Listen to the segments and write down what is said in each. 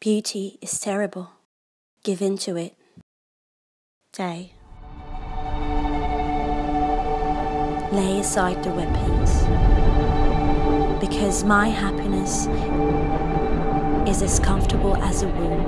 Beauty is terrible. Give in to it. Day. Lay aside the weapons, because my happiness is as comfortable as a room.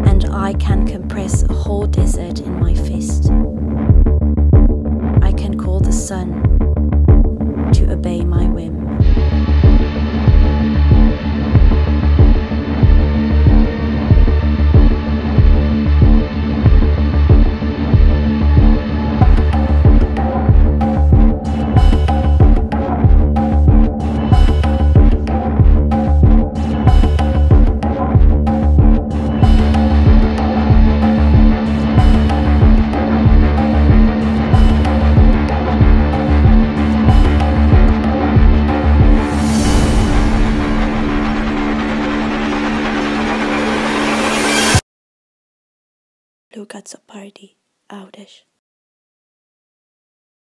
And I can compress a whole desert in my fist. I can call the sun to obey my whim. Look at the party, Audash.